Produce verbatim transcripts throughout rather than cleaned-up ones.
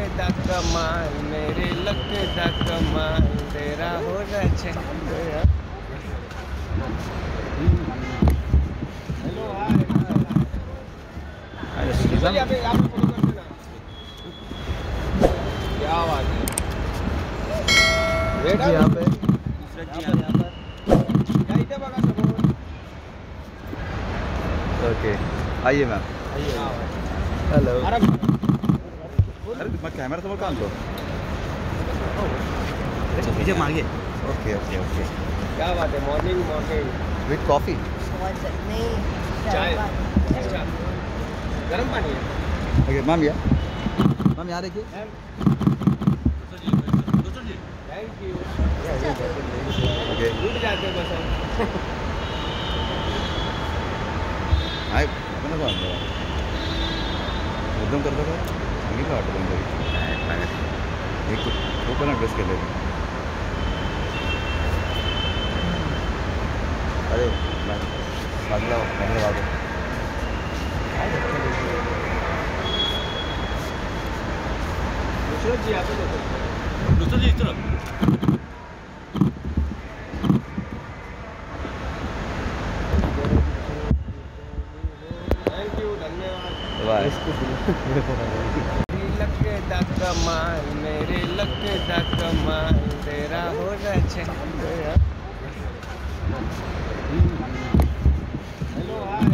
लगदा कमाल मेरे लगदा कमाल तेरा होना चाहिए। हेलो हाय अरे चलिए आप आप फॉलो कर देना। क्या बात है बेटा यहां पे दूसरा जी यहां पर क्या इधर बगा सब। ओके आइए मैम आइए। हेलो मग कॅमेरा समोर का आणतो त्याच्या मागे। ओके ओके ओके क्या बात है। मॉर्निंग मॉर्निंग विथ कॉफी नहीं चाय गरम पानी है। ओके मैम या मैम यहाँ देखिए। Thank you. ओके उठ जाते बस हाय आपण एकदम करतो का एक ओपन अड्रेस के लिए। अरे बाजूला बाजू दुसरं जी आता दुसरं जी इतर मेरे लगदा कमाल तेरा होना चाहिए। हेलो हाय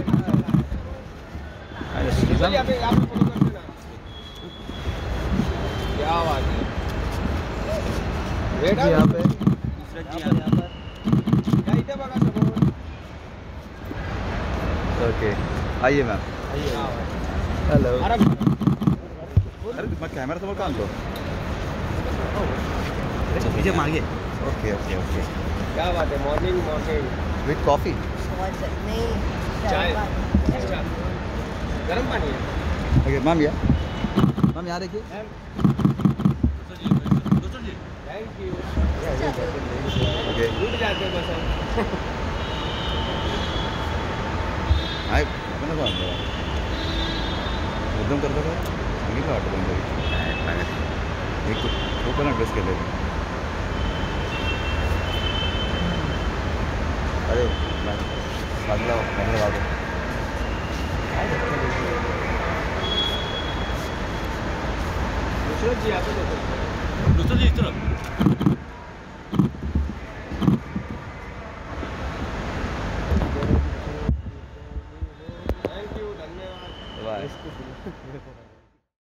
अरे चलिए आप आप फॉलो कर देना। क्या बात है बेटा यहां पे दूसरा जी यहां पर क्या इधर बघा समोर। ओके आइए मैम आइए। हेलो अरे मग कॅमेरा समोर का आणतो त्याच्या मागे। ओके ओके ओके क्या बात है। मॉर्निंग मॉर्निंग विथ कॉफी नहीं चाय गरम पानी है। ओके मैम या मैम यहाँ देखिए। Thank you. ओके उठ जाते बस हाय आपण का आणतो एकदम करतो का सांगितलं वाटतं तरी एक ओपन अड्रेस केले। अरे बाजूला बाजू दुसरं जी आता दुसरं जी इतर